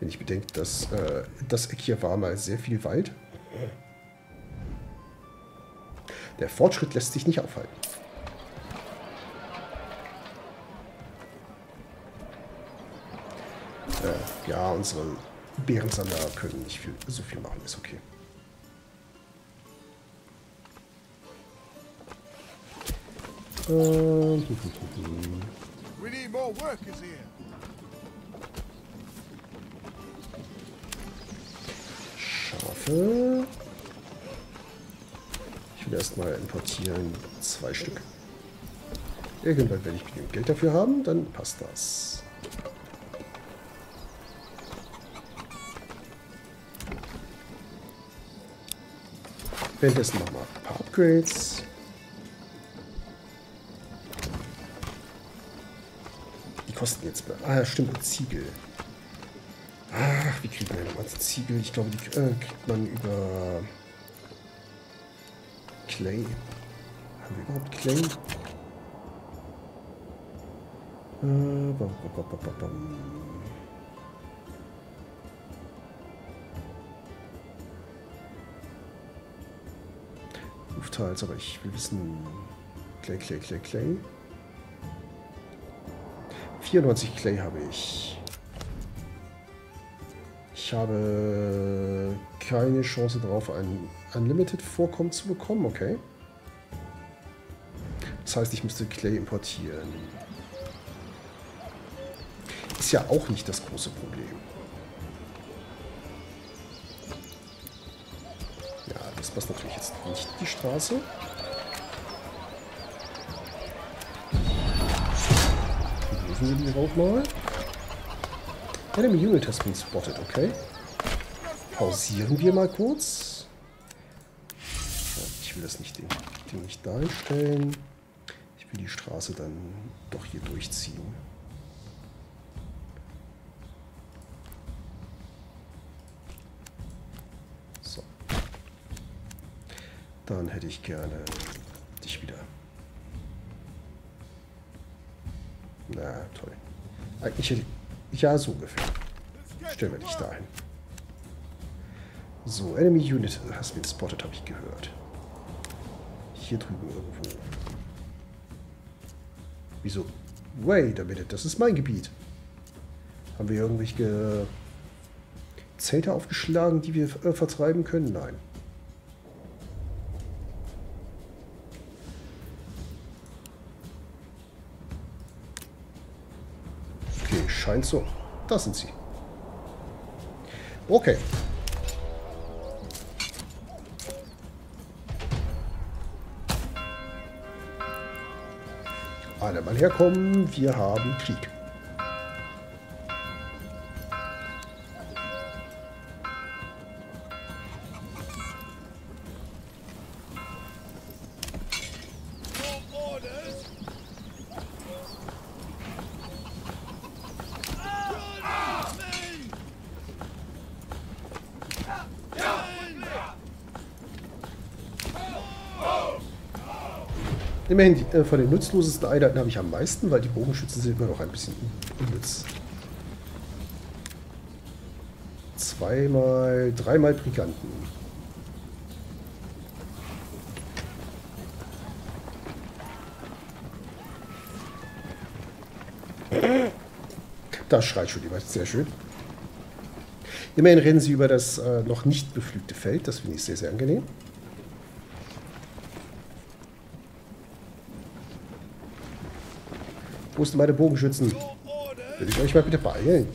Wenn ich bedenke, dass das Eck hier war mal sehr viel Wald. Der Fortschritt lässt sich nicht aufhalten. Ja, unsere Bärensammler können nicht viel, so viel machen, ist okay. We need more workers here. Schafe. Ich will erstmal importieren 2 Stück. Irgendwann werde ich genügend Geld dafür haben, dann passt das. Währenddessen machen wir ein paar Upgrades. Die kosten jetzt mehr. Ah ja, stimmt, und Ziegel. Ach, wie kriegt man denn nochmal Ziegel? Ich glaube, die kriegt man über Clay. Haben wir überhaupt Clay? Teils, aber ich will wissen... Clay. 94 Clay habe ich. Ich habe keine Chance drauf, ein Unlimited-Vorkommen zu bekommen, okay. Das heißt, ich müsste Clay importieren. Ist ja auch nicht das große Problem. Das passt natürlich jetzt nicht, die Straße. Lösen wir die auch mal. Enemy Unit has been spotted, okay. Pausieren wir mal kurz. Ich will das nicht, den nicht darstellen. Ich will die Straße dann doch hier durchziehen. Dann hätte ich gerne dich wieder. Na, toll. Eigentlich hätte ich... Ja, so ungefähr. Stellen wir dich dahin. So, Enemy Unit has been spotted, habe ich gehört. Hier drüben irgendwo. Wieso? Wait a minute, das ist mein Gebiet. Haben wir irgendwelche Zelte aufgeschlagen, die wir vertreiben können? Nein. Scheint so. Das sind sie. Okay. Alle mal herkommen. Wir haben Krieg. Immerhin, von den nutzlosesten Einheiten habe ich am meisten, weil die Bogenschützen sind immer noch ein bisschen unnütz. Dreimal Briganten. Da schreit schon jemand, sehr schön. Immerhin rennen sie über das noch nicht bepflügte Feld, das finde ich sehr, sehr angenehm. Wo sind meine Bogenschützen? Will ich euch mal bitte beeilen?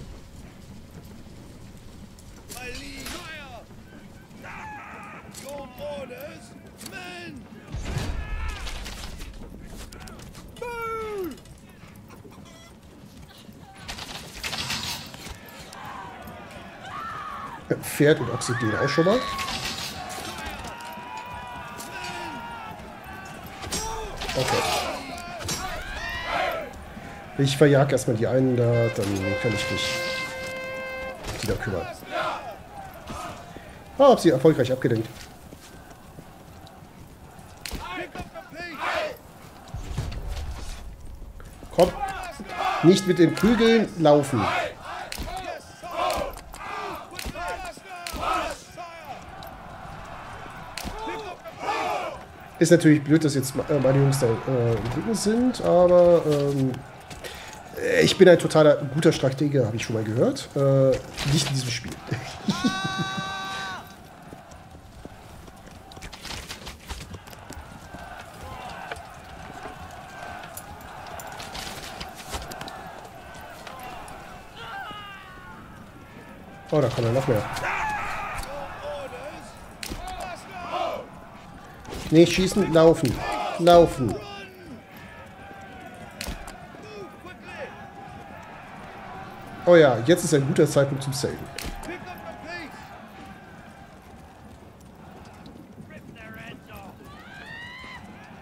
Pferd und Oxygen auch schon mal. Okay. Ich verjag erstmal die einen da, dann kann ich mich wieder kümmern. Ah, hab sie erfolgreich abgelenkt. Komm, nicht mit den Prügeln laufen. Ist natürlich blöd, dass jetzt meine Jungs da im Rücken sind, aber ich bin ein totaler guter Stratege, habe ich schon mal gehört. Nicht in diesem Spiel. Oh, da kommen ja noch mehr. Nicht schießen, laufen. Laufen. Oh ja, jetzt ist ein guter Zeitpunkt zum Saven.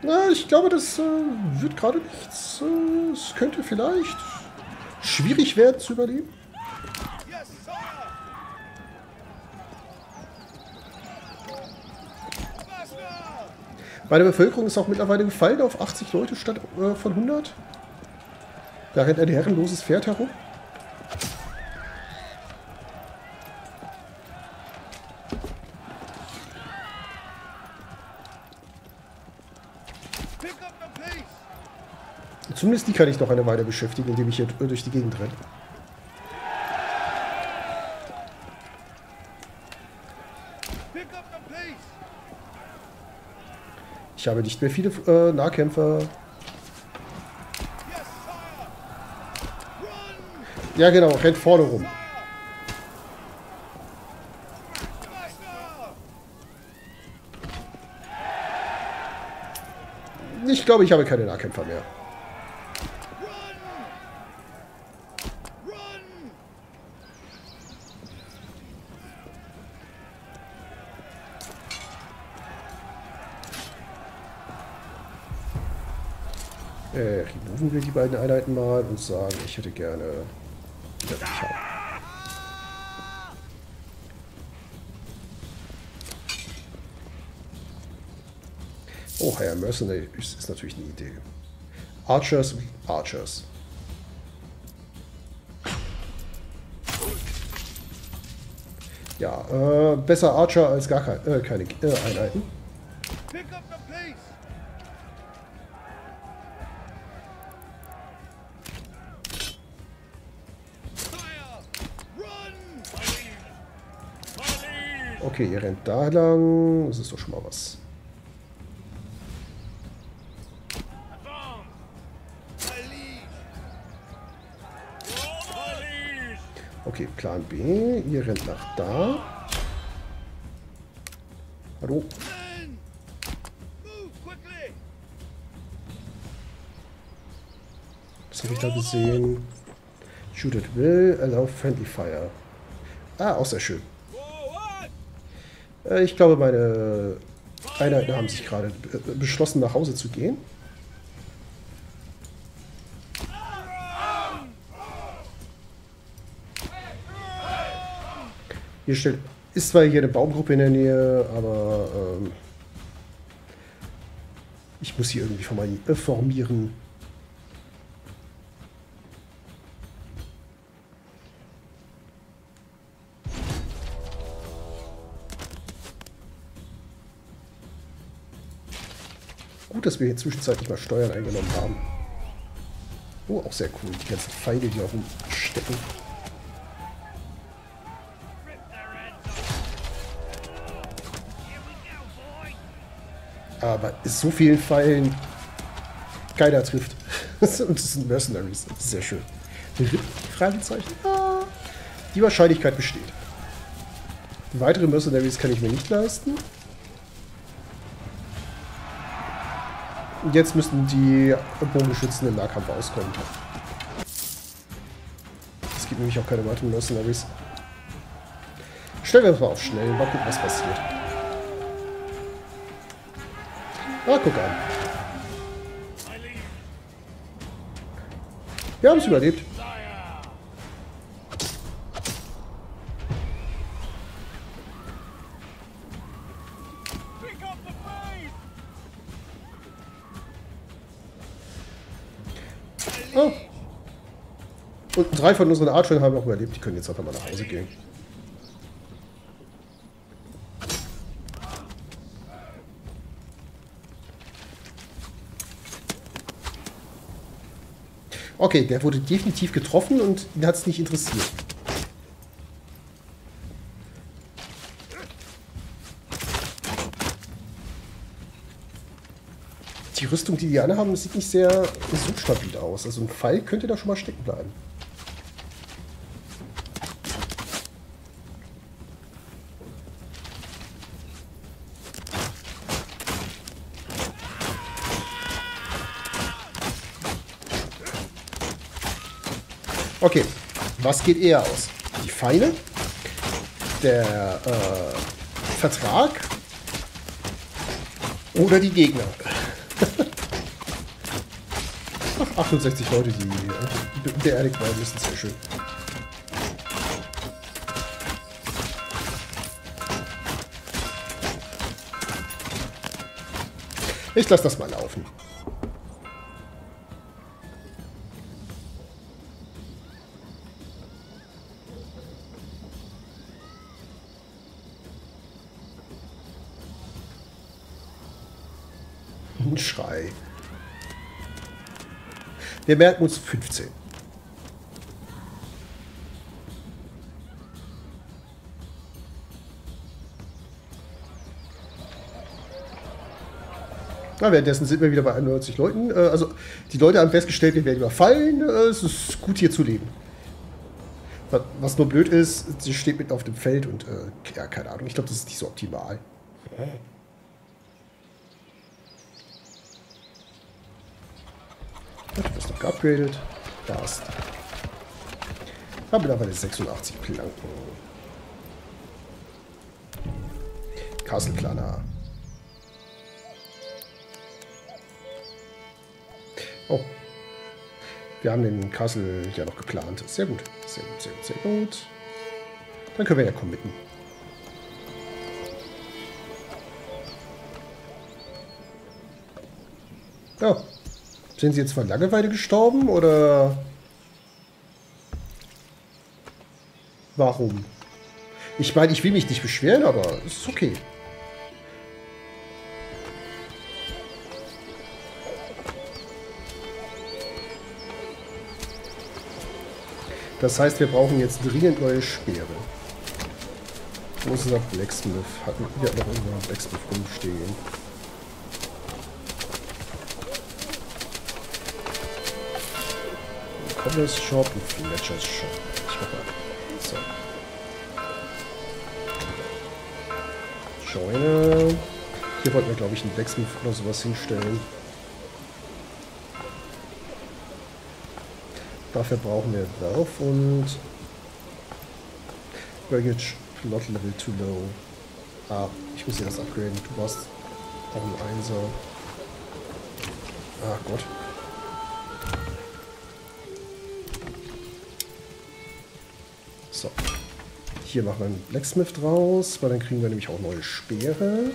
Na, ich glaube, das wird gerade nichts. Es könnte vielleicht schwierig werden zu überleben. Meine Bevölkerung ist auch mittlerweile gefallen auf 80 Leute statt von 100. Da rennt ein herrenloses Pferd herum. Zumindest die kann ich noch eine Weile beschäftigen, indem ich hier durch die Gegend renne. Ich habe nicht mehr viele Nahkämpfer. Ja genau, rennt vorne rum. Ich glaube, ich habe keine Nahkämpfer mehr. Removen wir die beiden Einheiten mal und sagen, ich hätte gerne... Ja, ich hab. Oh, Higher Mercenary ist natürlich eine Idee. Archers, Archers. Ja, besser Archer als gar keine Einheiten. Okay, ihr rennt da lang. Das ist doch schon mal was. Okay, Plan B. Ihr rennt nach da. Hallo? Was habe ich da gesehen? Shoot at will, allow friendly fire. Ah, auch sehr schön. Ich glaube, meine Einheiten haben sich gerade beschlossen, nach Hause zu gehen. Hier steht, ist zwar hier eine Baumgruppe in der Nähe, aber ich muss hier irgendwie formieren. Gut, dass wir hier zwischenzeitlich mal Steuern eingenommen haben. Oh, auch sehr cool. Die ganzen Pfeile, die auf dem Stecken. Aber in so vielen Pfeilen keiner trifft. Und das sind Mercenaries. Das ist sehr schön. Fragezeichen? Ah, die Wahrscheinlichkeit besteht. Weitere Mercenaries kann ich mir nicht leisten. Jetzt müssen die Bogenschützen im Nahkampf auskommen. Es gibt nämlich auch keine weiteren Mercenaries. Stellen wir uns mal auf schnell, mal gucken, was passiert. Ah, guck an. Wir haben es überlebt. Oh. Und 3 von unseren Archern haben auch überlebt. Die können jetzt einfach mal nach Hause gehen. Okay, der wurde definitiv getroffen und ihn hat es nicht interessiert. Die Rüstung, die die anhaben, sieht nicht sehr stabil aus. Also ein Pfeil könnte da schon mal stecken bleiben. Okay, was geht eher aus? Die Pfeile, der Vertrag oder die Gegner? Ach, 68 Leute, die beerdigt werden müssen, sehr schön. Ich lasse das mal laufen. Schrei. Wir merken uns 15. Na, währenddessen sind wir wieder bei 91 Leuten. Also die Leute haben festgestellt, wir werden überfallen. Es ist gut hier zu leben. Was nur blöd ist, sie steht mitten auf dem Feld und ja, keine Ahnung. Ich glaube, das ist nicht so optimal. Das ist noch geupgradet. Da ist. Da haben wir mittlerweile 86 Planken. Castleplaner. Oh. Wir haben den Castle ja noch geplant. Sehr gut. Sehr gut, sehr gut, sehr gut. Dann können wir ja committen. Ja. Oh. Sind sie jetzt von Langeweile gestorben, oder warum? Ich meine, ich will mich nicht beschweren, aber es ist okay. Das heißt, wir brauchen jetzt dringend neue Speere. Wo ist unser Blacksmith? Hatten wir noch unseren Blacksmith rumstehen? Commerce Shop und Fletchers Shop. Ich mach mal. So. Scheune. Hier wollten wir, glaube ich, einen Blacksmith oder sowas hinstellen. Dafür brauchen wir Werf und Baggage Plot Level Too Low. Ah, ich muss hier das upgraden. Du warst auch ein Einser. Ach Gott. So, hier machen wir einen Blacksmith draus, weil dann kriegen wir nämlich auch neue Speere.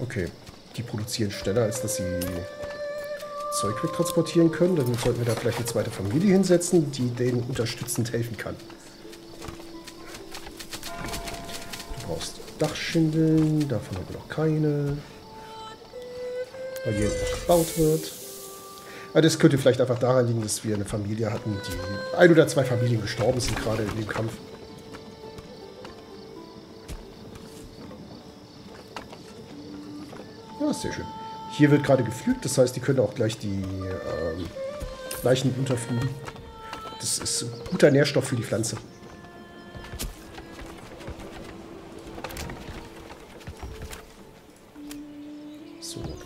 Okay, die produzieren schneller, als dass sie Zeug wegtransportieren können. Dann sollten wir da vielleicht eine zweite Familie hinsetzen, die denen unterstützend helfen kann. Du brauchst Dachschindeln, davon haben wir noch keine. Weil hier gebaut wird. Aber das könnte vielleicht einfach daran liegen, dass wir eine Familie hatten, die ein oder zwei Familien gestorben sind, gerade in dem Kampf. Ja, sehr schön. Hier wird gerade gepflügt, das heißt, die können auch gleich die Leichen unterpflügen. Das ist ein guter Nährstoff für die Pflanze.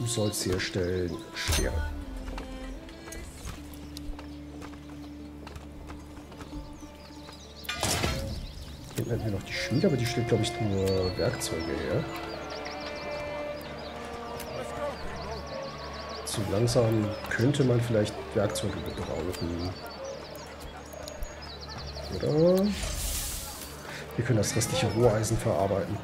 Sollst herstellen. Schwer. Hier hätten wir noch die Schmiede, aber die stellt, glaube ich, nur Werkzeuge her. So langsam könnte man vielleicht Werkzeuge gebrauchen. Oder? Wir können das restliche Roheisen verarbeiten.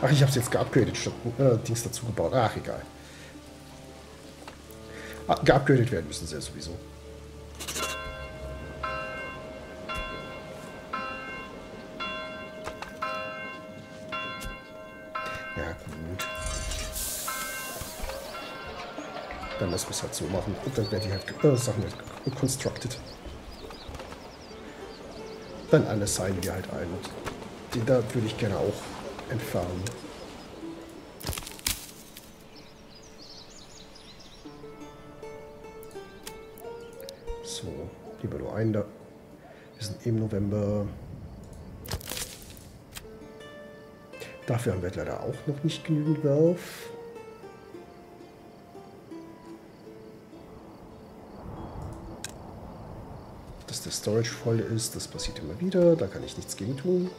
Ach, ich habe es jetzt geupgradet, statt Dings dazu gebaut. Ach, egal. Geupgradet werden müssen sie ja sowieso. Ja, gut. Dann lassen wir es halt so machen. Und dann werden die halt Sachen constructed. Dann alles seien wir halt ein. Den da würde ich gerne auch entfernen. So, lieber nur einen da. Wir sind im November. Dafür haben wir leider auch noch nicht genügend drauf. Dass der Storage voll ist, das passiert immer wieder. Da kann ich nichts gegen tun.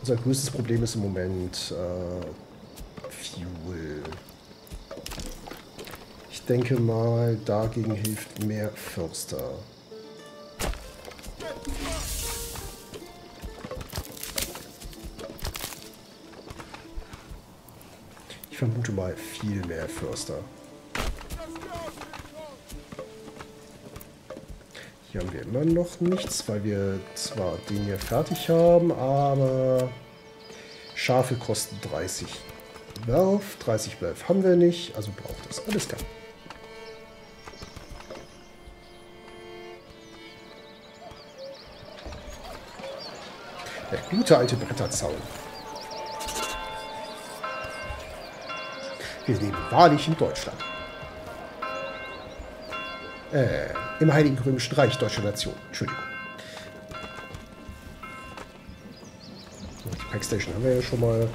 Unser größtes Problem ist im Moment Fuel. Ich denke mal, dagegen hilft mehr Förster. Ich vermute mal viel mehr Förster. Hier haben wir immer noch nichts, weil wir zwar den hier fertig haben, aber Schafe kosten 30 Werf. 30 Werf haben wir nicht, also braucht das. Alles klar. Der gute alte Bretterzaun. Wir leben wahrlich in Deutschland. Im Heiligen Römischen Reich, Deutsche Nation. Entschuldigung. Die Packstation haben wir ja schon mal.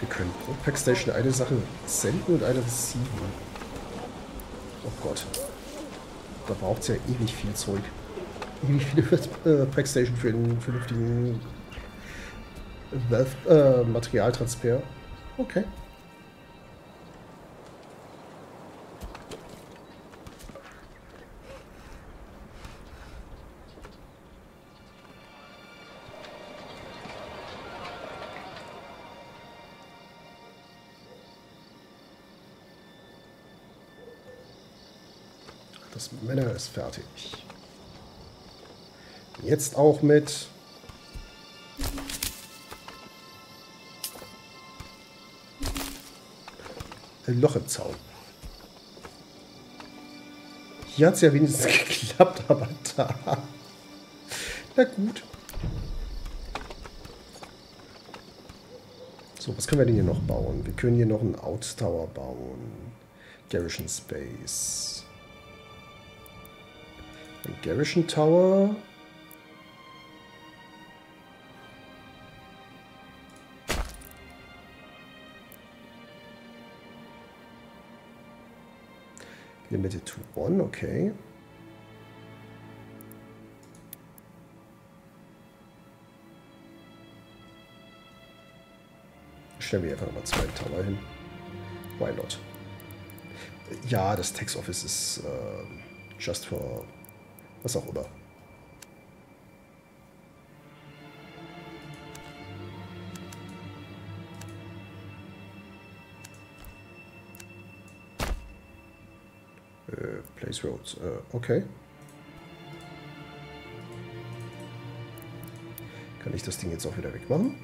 Wir können pro Packstation eine Sache senden und eine receiveen. Oh Gott. Da braucht es ja ewig viel Zeug. Ewig viele Packstation für den vernünftigen Materialtransfer. Okay. Das Männer ist fertig. Jetzt auch mit... Ein Loch im Zaun. Hier hat es ja wenigstens geklappt, aber da... Na gut. So, was können wir denn hier noch bauen? Wir können hier noch einen Outtower bauen. Garrison Space. Ein Garrison Tower. Limited to one, okay. Stellen wir einfach nochmal zwei Tower hin. Why not? Ja, das Tax Office ist just for was auch immer. Place Roads. Okay. Kann ich das Ding jetzt auch wieder wegmachen?